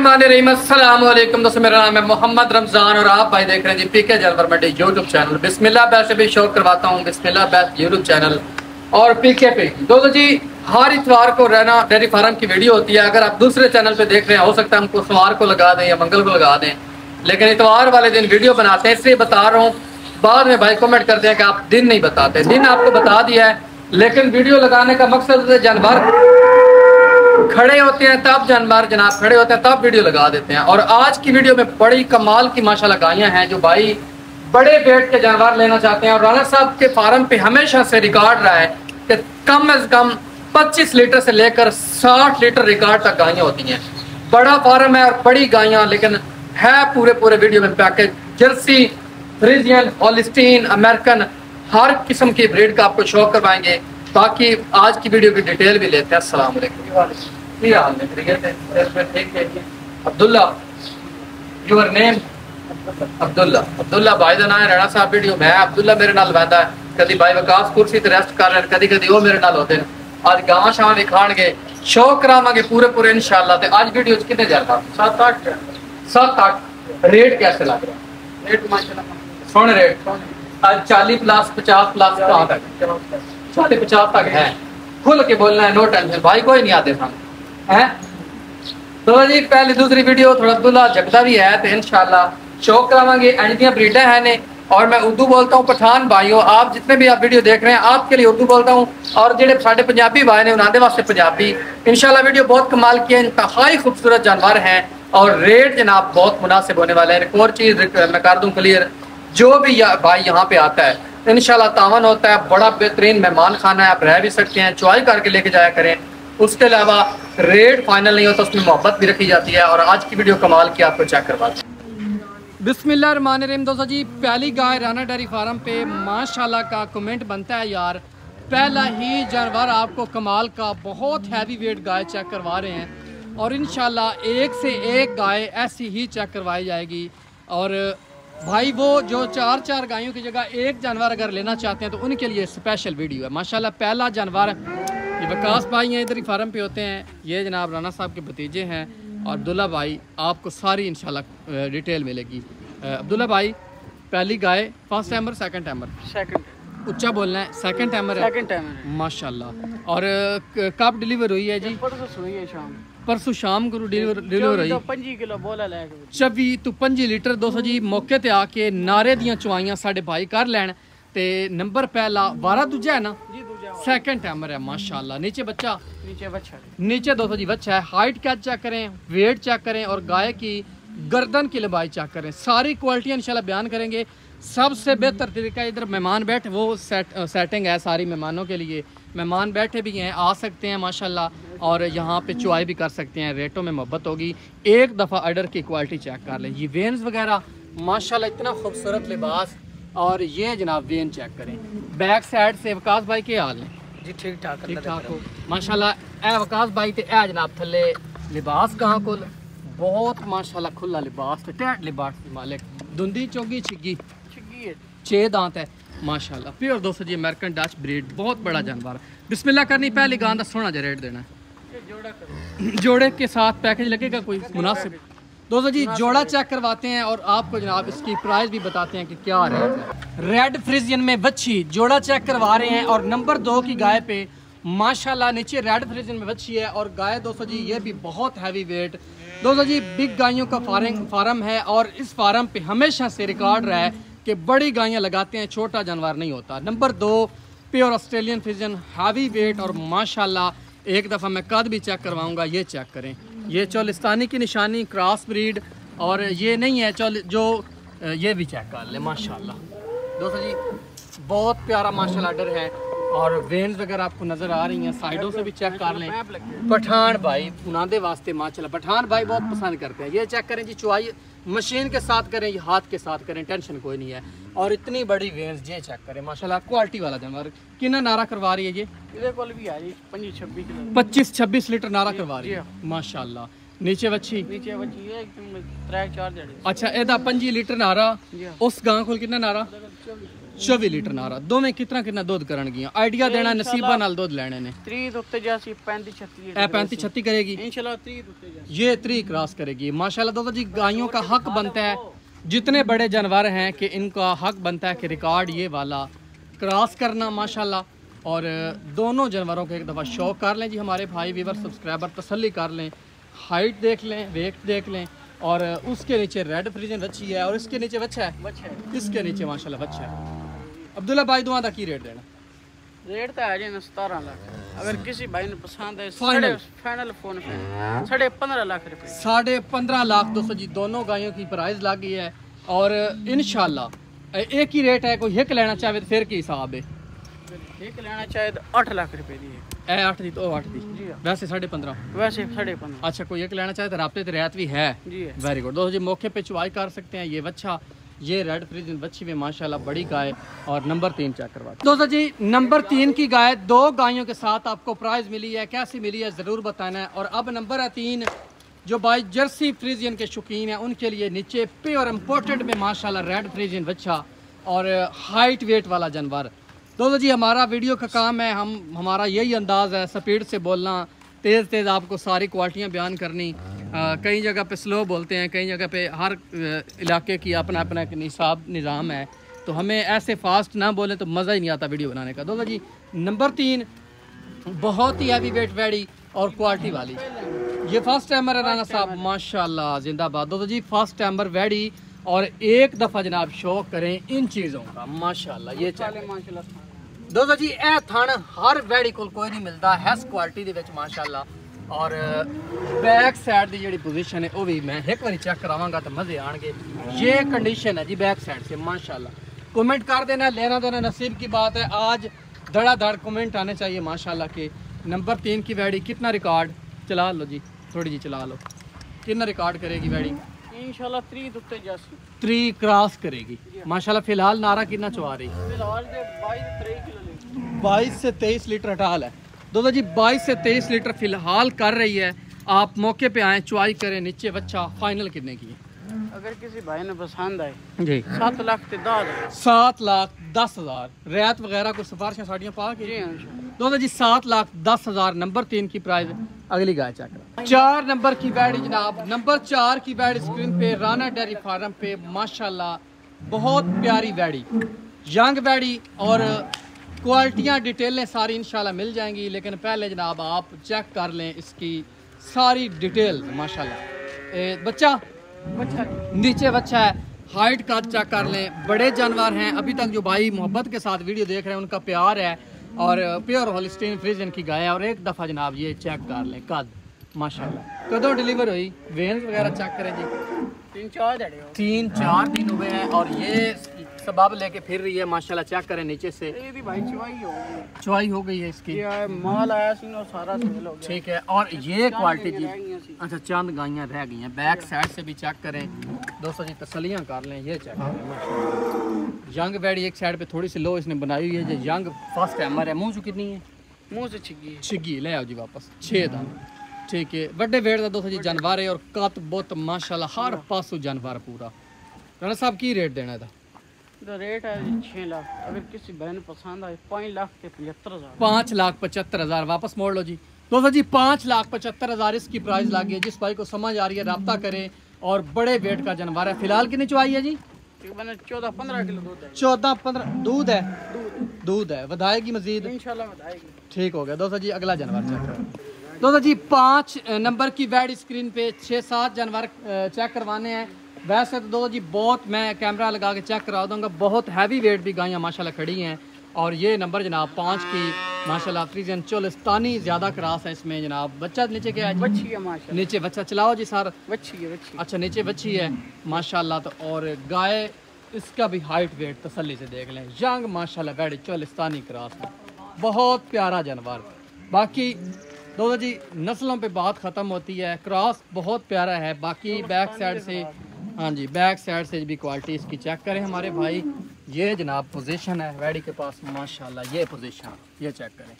अस्सलामुअलैकुम दोस्तों, मेरा नाम है मोहम्मद रमजान और आप भाई देख रहे हैं जी पीके जानवर मंडी यूट्यूब चैनल। बिस्मिल्लाह बैच से भी शो करवाता हूँ, बिस्मिल्लाह बैच यूट्यूब चैनल और पीके पे। दोस्तों जी हर इतवार को राणा डेयरी फार्म की वीडियो होती है। अगर आप दूसरे चैनल पे देख रहे हैं, हो सकता है हमको सोमवार को लगा दें या मंगल को लगा दें, लेकिन इतवार वाले दिन वीडियो बनाते हैं, इसलिए बता रहा हूँ। बाद में भाई कमेंट करते हैं कि आप दिन नहीं बताते, दिन आपको बता दिया है, लेकिन वीडियो लगाने का मकसद जानवर खड़े होते हैं तब जानवर जनाब खड़े होते हैं तब वीडियो लगा देते हैं। और आज की वीडियो में बड़ी कमाल की माशाल्लाह गायें हैं जो भाई बड़े वेट के जानवर लेना चाहते हैं। और राणा साहब के फार्म पे हमेशा से रिकॉर्ड रहा है कि कम से कम 25 लीटर से लेकर 60 लीटर रिकॉर्ड तक गायें होती हैं। बड़ा फार्म है और बड़ी गायें, लेकिन है पूरे वीडियो में package Jersey, Friesian, Holstein, American हर किस्म की ब्रीड का आपको शो करवाएंगे। बाकी आज की वीडियो की डिटेल भी लेते हैं। अस्सलाम वालेकुम अब्दुल्ला, योर नेम अब्दुल्ला। अब्दुल्ला भाई का नाम है, राणा साहब वीडियो मैं अब्दुल्ला मेरे नाल बंदा है। कभी भाई विकास कुर्सी ते रेस्ट कर रहे हैं, कभी वो मेरे नाल होते हैं। आज गांव शाम दिखाएंगे, शो करावांगे पूरे इंशाल्लाह। ते आज वीडियो कितने जाता 7-8 रेट कैसे लग रहा? रेट माशाल्लाह सोने रेट आज 40+50+ कहां तक 50 तक है। खुल के बोलना है, नो टेंशन भाई, कोई नहीं आते सामने है। तो जी पहली दूसरी वीडियो थोड़ा अब्दुल्ला जगदा भी है, तो इंशाल्लाह शो करावांगे। एंडियाँ ब्रीडा है ने और मैं उर्दू बोलता हूँ पठान भाइयों, आप जितने भी आप वीडियो देख रहे हैं आपके लिए उर्दू बोलता हूँ। और जेडे साढ़े पंजाबी भाई ने उन्होंने वास्ते पंजाबी। इंशाल्लाह वीडियो बहुत कमाल की है, इंतहाई खूबसूरत जानवर हैं और रेट जनाब बहुत मुनासिब होने वाला है। एक और चीज़ मैं कर दूँ क्लियर, जो भी भाई यहाँ पे आता है इंशाल्लाह तावन होता है। बड़ा बेहतरीन मेहमान खाना है, आप रह भी सकते हैं, चॉय करके लेके जाया करें। उसके अलावा रेट फाइनल नहीं होता, उसमें मोहब्बत भी रखी जाती है। और आज की वीडियो कमाल की, आपको चेक करवाते हैं। बिस्मिल्लाहिर्रहमानिर्रहीम दोस्तों जी, पहली गाय राणा डेयरी फार्म पे माशाल्लाह का कमेंट बनता है यार, पहला ही जानवर आपको कमाल का बहुत हैवी वेट गाय चेक करवा रहे हैं। और इंशाल्लाह एक से एक गाय ऐसी ही चेक करवाई जाएगी। और भाई वो जो 4-4 गायों की जगह एक जानवर अगर लेना चाहते हैं तो उनके लिए स्पेशल वीडियो है। माशाल्लाह पहला जानवर, ये विकास भाई हैं, इधर ही फार्म पे होते हैं, ये जनाब राणा साहब के भतीजे हैं। और अब्दुल्ला भाई आपको सारी इंशाल्लाह डिटेल मिलेगी। अब्दुल्ला भाई पहली गाय first timer second timer? Second. ऊँचा बोलना है, सेकंड टाइमर है माशाल्लाह। और कब डिलीवर हुई है जी? परसों शाम को डिलीवर होई। 25 किलो बोला लैके 24 तो 25 लीटर। दोस्तों जी मौके ते आके नारे दियां चुआइयां साढ़े भाई कर लैन। ते नंबर पहला 12 दूजा है ना जी, दूजा सेकंड टाइमर है माशाल्लाह। नीचे बच्चा, नीचे बच्चा, नीचे दोस्तों जी बच्चा है। हाइट क्या चेक करें, वेट चेक करें और गाय की गर्दन की लंबाई चेक करें। सारी क्वालिटी इंशाल्लाह बयान करेंगे। सबसे बेहतर तरीका इधर मेहमान बैठे, वो सेटिंग है सारी मेहमानों के लिए। मेहमान बैठे भी हैं, आ सकते हैं माशाल्लाह, और यहाँ पे चुआई भी कर सकते हैं। रेटों में मोहब्बत होगी। एक दफ़ा अडर की क्वालिटी चेक कर लें, ये वेन्स वगैरह माशाल्लाह इतना खूबसूरत लिबास। और ये जनाब वेन चेक करें बैक साइड से। वकास भाई के हाल है जी? ठीक ठाक हो माशाल्लाह। ए वकास भाई तो ए जनाब थले लिबास कहाँ को बहुत माशाल्लाह खुला लिबास, टैट लिबास मालिक। धुंदी चोगी छिग्गी 6 दांत है माशाल्लाह, प्योर। दोस्तों जी अमेरिकन डच ब्रीड, बहुत बड़ा जानवर। बिस्मिल्लाह करनी पहली गां का सोना जो रेट देना है, जोड़े के साथ पैकेज लगेगा कोई मुनासिब। दोस्तों जी जोड़ा चेक करवाते हैं और आपको जनाब इसकी प्राइस भी बताते हैं कि क्या रेट है। रेड फ्रीजियन में बच्ची जोड़ा चेक करवा रहे हैं और नंबर 2 की गाय पे माशाल्लाह। नीचे रेड फ्रीजियन में बच्ची है और गाय दोस्तों जी ये भी बहुत हैवी वेट। दोस्तों जी बिग गायों का फार्म है और इस फार्म पे हमेशा से रिकॉर्ड रहा है कि बड़ी गायें लगाते हैं, छोटा जानवर नहीं होता। Number 2 pure Australian Friesian, heavy weight और माशाल्लाह। एक दफ़ा मैं कद भी चेक करवाऊंगा, ये चेक करें। ये चोलिस्तानी की निशानी, क्रॉस ब्रीड, और ये नहीं है चोल जो, ये भी चेक कर लें माशाल्लाह। दोस्तों जी बहुत प्यारा माशाल्लाह डर है और वेन्स वगैरह आपको नज़र आ रही हैं। साइडों से भी चेक कर लें। पठान भाई उनादे वास्ते माशाल्लाह, पठान भाई बहुत पसंद करते हैं। ये चेक करें जी, चुआई मशीन के साथ करें या हाथ के साथ करें, टेंशन कोई नहीं है। और इतनी बड़ी वेन्स, ये चेक करें माशाल्लाह। क्वालिटी वाला जानवर। कितना नारा करवा रही है ये? इधर कोल भी आ रही 25-26 लीटर नारा करवा रही है माशाल्लाह। नीचे बच्ची, नीचे बच्ची है एकदम 3-4 जड़े। अच्छा, एदा 25 लीटर नारा। उस गां कोल कितना नारा? 24 लीटर नारा दो में कितना कितना दूध करेंगी आइडिया देना नसीबा नाल दूध लेने ने 35-36 करेगी इंशाल्लाह ये 3 क्रॉस करेगी माशाल्लाह। दादा जी गायों का हक बनता है जितने बड़े जानवर हैं कि इनका हक बनता है कि रिकॉर्ड ये वाला क्रॉस करना माशाल्लाह। और दोनों जानवरों को एक दफ़ा शौक कर लें जी हमारे भाई वीवर सब्सक्राइबर तसल्ली कर लें हाइट देख लें वेट देख लें और उसके नीचे रेड फ्रीजन अच्छी है और इसके नीचे बच्चा है इसके नीचे माशाल्लाह बच्चा है। अब्दुल्ला भाई दुआ दा की रेट देना रेट तो आ जाए 17 लाख अगर किसी भाई ने पसंद है फाइनल फोन पे 15.5 लाख रुपए 15.5 लाख। दोस्तों जी दोनों गायों की प्राइस लगी है और इंशाल्लाह एक ही रेट है कोई हिक लेना चाहे तो फिर की हिसाब है एक लेना चाहे तो 8 लाख रुपए दी है 8 दी तो 8 दी जी वैसे 15.5 वैसे 15.5 अच्छा कोई एक लेना चाहे तो राब्ते तो रियायत भी है जी वेरी गुड। दोस्तों जी मौके पे चुवाई कर सकते हैं ये बच्चा ये रेड फ्रीजन बच्ची में माशाल्लाह बड़ी गाय और नंबर 3 चेक करवा। दोस्तों जी नंबर 3 की गाय 2 गायों के साथ आपको प्राइज मिली है कैसी मिली है ज़रूर बताना है। और अब नंबर 3 जो भाई जर्सी फ्रीजियन के शौकीन हैं उनके लिए नीचे प्योर इम्पोर्टेड में माशाल्लाह रेड फ्रीजियन बच्चा और हाइट वेट वाला जानवर। दोस्तों जी हमारा वीडियो का काम है हमारा यही अंदाज़ है स्पीड से बोलना तेज़ तेज़ आपको सारी क्वालिटियाँ बयान करनी कई जगह पे स्लो बोलते हैं कई जगह पे हर इलाके की अपना अपना एक निसाब निज़ाम है तो हमें ऐसे फास्ट ना बोलें तो मज़ा ही नहीं आता वीडियो बनाने का। दोस्तों जी नंबर 3 बहुत ही हैवी वेट वैडी और क्वालिटी वाली ये फर्स्ट टाइमर है राना साहब माशाल्लाह जिंदाबाद। दोस्तों जी फर्स्ट टाइमर वैडी और एक दफ़ा जनाब शौक करें इन चीज़ों का माशाल्लाह ये चले माशाल्लाह। दोस्तों जी यह थान हर वैड़ी को कोई नहीं मिलता हैस क्वालिटी दे विच माशाल्लाह और बैक साइड की जी पोजिशन है वह भी मैं एक बार चेक करावांगा तो मजे आएंगे ये कंडीशन है जी बैक साइड से माशाल्लाह। कमेंट कर देना लेना देना नसीब की बात है आज धड़ाधड़ कमेंट आने चाहिए माशाल्लाह के। नंबर 3 की वैड़ी कितना रिकॉर्ड चला लो जी थोड़ी जी चला लो कितना रिकॉर्ड करेगी वैड़ी इंशाल्लाह 3 क्रॉस करेगी माशाल्लाह। फिलहाल नारा कितना चुआ रही फिलहाल 22 से 23 लीटर हटाल है। दोस्तों जी 22 से 23 लीटर फिलहाल कर रही है आप मौके पे आएँ चुवाई करें नीचे बच्चा फाइनल कितने की है अगर किसी भाई ने पसंद आए जी 7 लाख 10 हज़ार रियायत वगैरह को सिफारिशें साड़ियाँ पा के जी। दोस्तों जी 7 लाख 10 हज़ार नंबर 3 की प्राइस। अगली गाय चेक करें 4 नंबर की बैड जनाब नंबर 4 की बैड स्क्रीन पे राना डेयरी फार्म पे माशाल्लाह बहुत प्यारी बैडी यंग बैडी और क्वालिटियाँ डिटेलें सारी इंशाल्लाह मिल जाएंगी लेकिन पहले जनाब आप चेक कर लें इसकी सारी डिटेल माशाल्लाह। बच्चा नीचे बच्चा है हाइट का चेक कर लें बड़े जानवर हैं अभी तक जो भाई मोहब्बत के साथ वीडियो देख रहे हैं उनका प्यार है और प्योर होलिस्टीन फ्रीजन की गाय है। और एक दफ़ा जनाब ये चेक कर लें कद माशाल्लाह कदों डिलीवर हुई वेन्स वगैरह चेक करें जी 3-4 दिन हुए हैं और ये सबाब लेके फिर रही है माशाल्लाह। चेक करें नीचे से ये भी भाई चुवाई हो गई है इसकी माल आया और सारा सेल हो गया ठीक है। और ये क्वालिटी जी अच्छा चंद गायें रह गई हैं बैक साइड से भी चेक करें। दोस्तों जी तसलियाँ कर लें ये चेक करें यंग बैडी एक साइड पे थोड़ी सी लो इसने बनाई हुई है जो यंग फर्स्ट टाइमर है मुँह चो कितनी है मुँह से छिग्गी ले आओ जी वापस 6 दान ठीक है बड़े वेट का। दोस्तों जी जानवर है और कत बहुत माशाल्लाह हर पासों जानवर पूरा। राणा साहब की रेट देना था रेट है 6 लाख अगर किसी बहन पसंद आए 5 लाख 75 हज़ार 5 लाख 75 हज़ार वापस मोड़ लो जी। दोस्तों जी 5 लाख 75 हज़ार इसकी प्राइस लगी है जिस भाई को समझ आ रही है रब्ता करें और बड़े वेट का जानवर है। फिलहाल कितनी चुवाई है जी 14-15 किलो दूध है 14-15 दूध है बधाएगी मजीद इंशाल्लाह ठीक हो गया। दोस्तों जी अगला जानवर चेक करें। दोस्तों जी 5 नंबर की वैड स्क्रीन पे 6-7 जानवर चेक करवाने हैं वैसे तो दोस्तों जी बहुत मैं कैमरा लगा के चेक करा दूँगा बहुत हैवी वेट भी गायें माशाल्लाह खड़ी हैं। और ये नंबर जनाब 5 की माशाल्लाह फ्रीजन चोलिस्तानी ज़्यादा क्रास है इसमें जनाब बच्चा नीचे क्या है बच्ची है माशाल्लाह नीचे बच्चा चलाओ जी सर बच्ची है अच्छा नीचे बच्ची है माशाल्लाह। तो और गाय इसका भी हाइट वेट तसल्ली से देख लें यंग माशाल्लाह वैड चोलिस्तानी क्रास बहुत प्यारा जानवर। बाकी दोस्तों जी नस्लों पे बात ख़त्म होती है क्रॉस बहुत प्यारा है बाकी बैक साइड से हाँ जी बैक साइड से भी क्वालिटी इसकी चेक करें हमारे भाई। ये जनाब पोजीशन है वैडी के पास माशाल्लाह ये पोजीशन ये चेक करें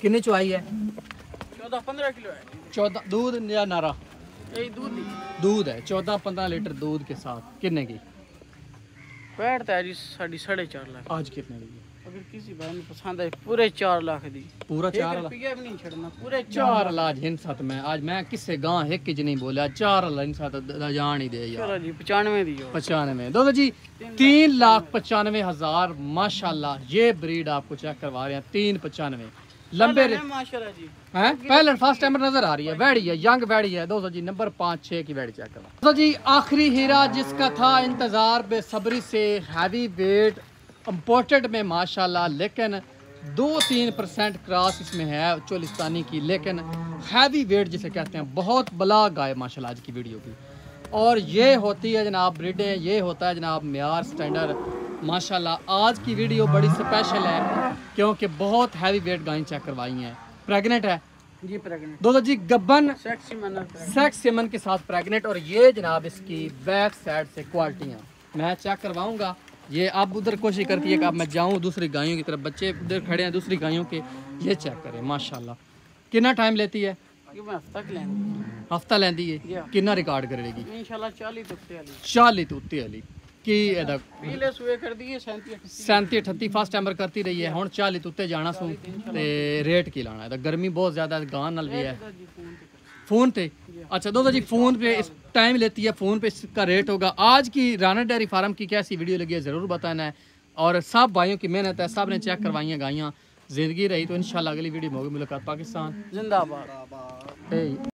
कितनी चुवाई है 14-15 किलो है 14 दूध या नारा दूध है 14-15 लीटर दूध के साथ कितने की बैठता है जी 4.5 लाख। आज कितने दी? अगर किसी भाई में पसंद आए पूरे 4 लाख दी। पूरा 4 लाख नहीं छड़ना, पूरे 4 लाख इन साथ में। आज मैं किससे गांव एक नहीं बोला, 4 लाख इन साथ जान ही दे यार जी। 95 दोस्तों जी 3,95,000। माशाल्लाह ये ब्रीड आपको चेक करवा रहे हैं 3,95। लंबे पहले फर्स्ट टाइम नजर आ रही है, वैड़ी है, यंग वैड़ी है दोस्तों जी, नंबर 5-6 की वैड़ी चेक करवा। दोस्तों जी आखिरी हीरा जिसका था इंतजार बेसब्री से, हैवी वेट इम्पोर्टेड में माशाल्लाह, लेकिन 2-3% क्रॉस इसमें है चोलिस्तानी की, लेकिन हैवी वेट जिसे कहते हैं, बहुत बला गाय माशाल्लाह आज की वीडियो की। और ये होती है जनाब ब्रीडें, ये होता है जनाब म्यार स्टैंडर्ड माशाल्लाह। आज की वीडियो बड़ी स्पेशल है क्योंकि बहुत हैवी वेट गायें चेक करवाई हैं। प्रेगनेंट है जी, प्रेगनेंट दोस्तों जी, गब्बन सेक्स सीमन के साथ प्रेगनेंट। और ये जनाब इसकी बैक साइड से क्वालिटियाँ मैं चेक करवाऊँगा। ये आप उधर कोशिश करती है कि अब मैं जाऊं दूसरी गायों की तरफ, बच्चे उधर खड़े हैं दूसरी गायों के, ये चेक करें माशाल्लाह। कितना टाइम लेती है? हफ्ता लेंदी है। कितना रिकॉर्ड करेगी? इंशाल्लाह 40 तो 40 की एदा पहले सुए कर दी है 37-38 फर्स्ट टाइमर करती रही है, हुन 40 उत्ते जाना सो ते रेट की लाना है। गर्मी बहुत ज्यादा गां नाल भी है। फोन पे अच्छा दोस्तों जी, फोन पे इस टाइम लेती है, फोन पे इसका रेट होगा। आज की राना डेयरी फार्म की कैसी वीडियो लगी है ज़रूर बताना है। और सब भाइयों की मेहनत है, सब ने चेक करवाई हैं गाइयाँ। ज़िंदगी रही तो इंशाल्लाह अगली वीडियो में होगी मुलाकात। पाकिस्तान जिंदाबाद।